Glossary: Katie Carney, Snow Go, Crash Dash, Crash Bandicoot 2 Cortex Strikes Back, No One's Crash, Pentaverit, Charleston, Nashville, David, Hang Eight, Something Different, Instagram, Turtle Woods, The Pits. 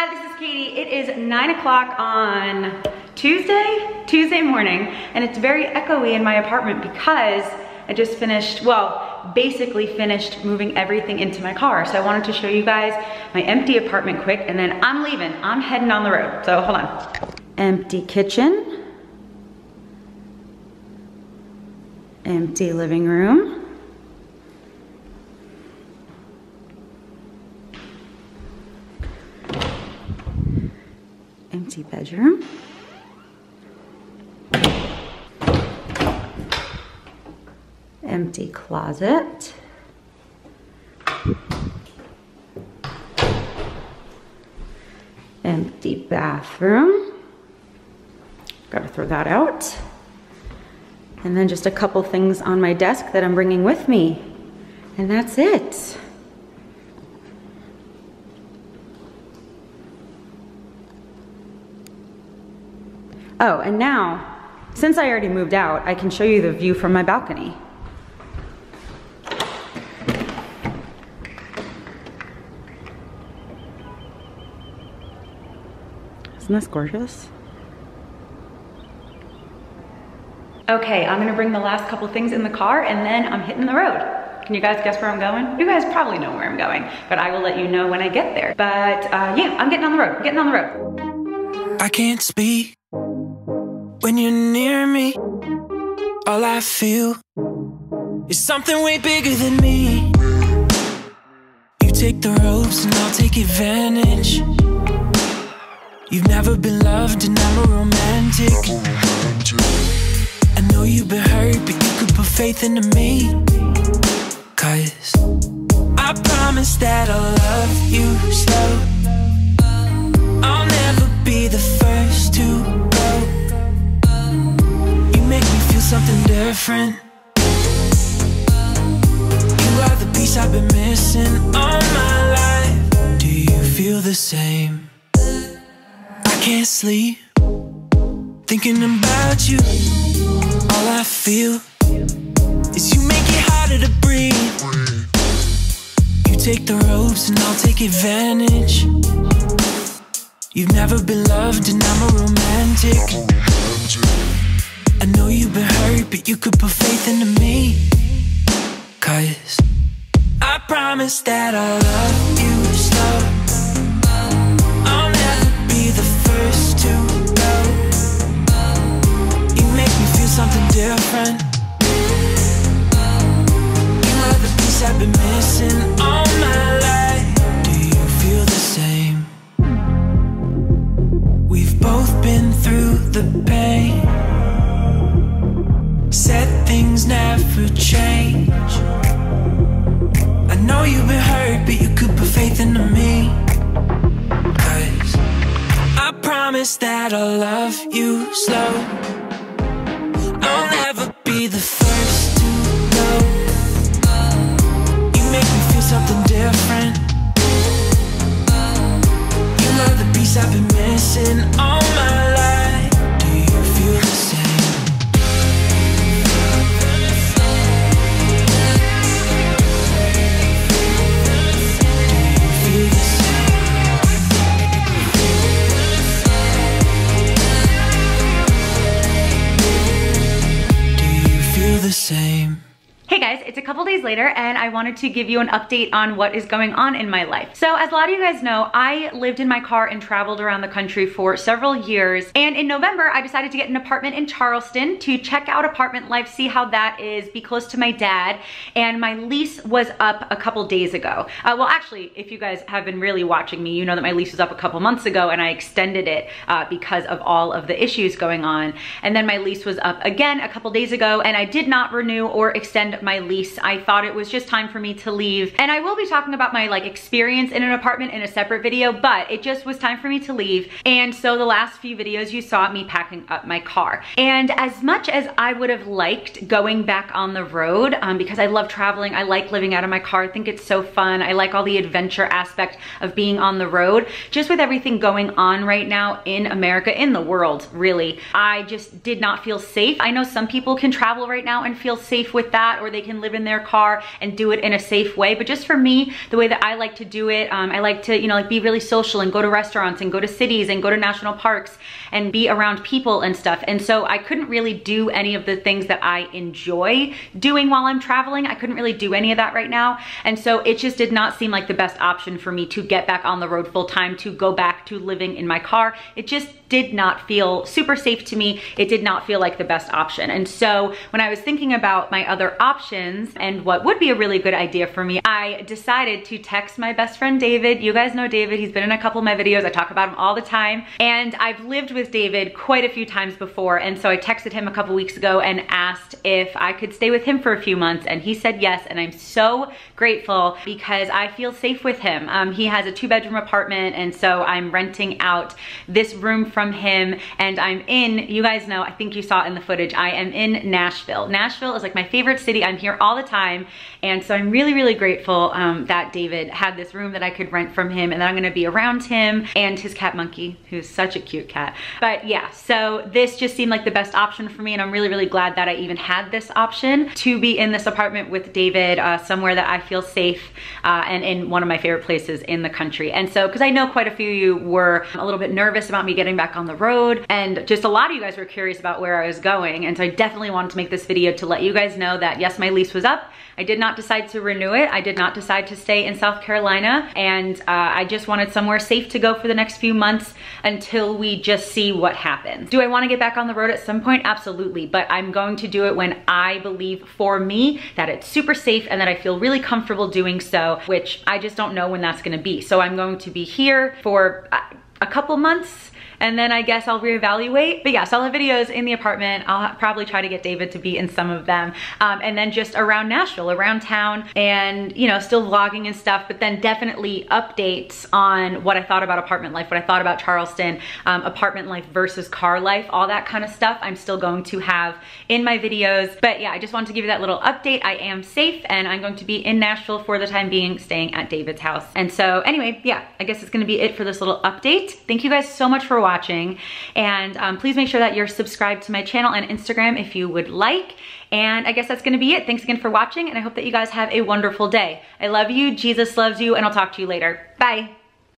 Hi, this is Katie. It is 9 o'clock on Tuesday morning, and it's very echoey in my apartment because I just finished, well, basically finished moving everything into my car. So I wanted to show you guys my empty apartment quick, and then I'm leaving. I'm heading on the road, so hold on. Empty kitchen. Empty living room. Empty bedroom. Empty closet. Empty bathroom. Gotta throw that out. And then just a couple things on my desk that I'm bringing with me. And that's it. Oh, and now, since I already moved out, I can show you the view from my balcony. Isn't this gorgeous? Okay, I'm gonna bring the last couple things in the car and then I'm hitting the road. Can you guys guess where I'm going? You guys probably know where I'm going, but I will let you know when I get there. But yeah, I'm getting on the road, I'm getting on the road. I can't speak. When you're near me, all I feel is something way bigger than me. You take the ropes and I'll take advantage. You've never been loved and I'm a romantic. I know you've been hurt, but you could put faith into me. 'Cause I promise that I'll love you slow. I'll never be the first to go. Make me feel something different. You are the piece I've been missing all my life. Do you feel the same? I can't sleep thinking about you. All I feel is you make it harder to breathe. You take the ropes and I'll take advantage. You've never been loved and I'm a romantic. I know you've been hurt, but you could put faith into me. 'Cause I promise that I'll love you slow. I'll never be the first to go. You make me feel something different. You are the piece I've been missing all my life. Do you feel the same? We've both been through the pain. Said things never change. I know you've been hurt, but you could put faith into me. 'Cause I promise that I'll love you slow. I'll never be the first to go. You make me feel something different. You are the piece I've been missing all my life. Do you feel the same? Same. Hey guys, it's a couple days later and I wanted to give you an update on what is going on in my life. So as a lot of you guys know, I lived in my car and traveled around the country for several years. And in November, I decided to get an apartment in Charleston to check out apartment life, see how that is, be close to my dad. And my lease was up a couple days ago. Well, actually, if you guys have been really watching me, you know that my lease was up a couple months ago and I extended it because of all of the issues going on. And then my lease was up again a couple days ago and I did not renew or extend my lease. I thought it was just time for me to leave. And I will be talking about my experience in an apartment in a separate video, but it just was time for me to leave. And so the last few videos you saw me packing up my car. And as much as I would have liked going back on the road, because I love traveling, I like living out of my car, I think it's so fun. I like all the adventure aspect of being on the road. Just with everything going on right now in America, in the world really, I just did not feel safe. I know some people can travel right now and feel safe with that, or they can and live in their car and do it in a safe way. But just for me, the way that I like to do it, I like to, like be really social and go to restaurants and go to cities and go to national parks and be around people and stuff. And so I couldn't really do any of the things that I enjoy doing while I'm traveling. I couldn't really do any of that right now. And so it just did not seem like the best option for me to get back on the road full time, to go back to living in my car. It just did not feel super safe to me. It did not feel like the best option. And so when I was thinking about my other options and what would be a really good idea for me, I decided to text my best friend, David. You guys know David. He's been in a couple of my videos. I talk about him all the time. And I've lived with David quite a few times before. And so I texted him a couple weeks ago and asked if I could stay with him for a few months. And he said yes. And I'm so grateful because I feel safe with him. He has a 2-bedroom apartment. And so I'm renting out this room from him, and I'm in, you guys know, I think you saw in the footage, I am in Nashville. Nashville is like my favorite city. I'm here all the time. And so I'm really, really grateful that David had this room that I could rent from him, and that I'm gonna be around him and his cat Monkey, who's such a cute cat. But yeah, so this just seemed like the best option for me, and I'm really, really glad that I even had this option to be in this apartment with David, somewhere that I feel safe and in one of my favorite places in the country. And so, because I know quite a few of you were a little bit nervous about me getting back on the road, and just a lot of you guys were curious about where I was going, and so I definitely wanted to make this video to let you guys know that yes, my lease was up. I did not decide to renew it. I did not decide to stay in South Carolina, and I just wanted somewhere safe to go for the next few months until we just see what happens. Do I want to get back on the road at some point? Absolutely, but I'm going to do it when I believe for me that it's super safe and that I feel really comfortable doing so, which I just don't know when that's going to be. So I'm going to be here for a couple months, and then I guess I'll reevaluate. But yeah, so I'll have videos in the apartment. I'll probably try to get David to be in some of them. And then just around Nashville, around town, and still vlogging and stuff, but then definitely updates on what I thought about apartment life, what I thought about Charleston, apartment life versus car life, all that kind of stuff I'm still going to have in my videos. But yeah, I just wanted to give you that little update. I am safe, and I'm going to be in Nashville for the time being, staying at David's house. And so anyway, yeah, I guess it's gonna be it for this little update. Thank you guys so much for watching. And please make sure that you're subscribed to my channel and Instagram if you would like. And I guess that's gonna be it. Thanks again for watching, and I hope that you guys have a wonderful day. I love you, Jesus loves you, and I'll talk to you later. Bye.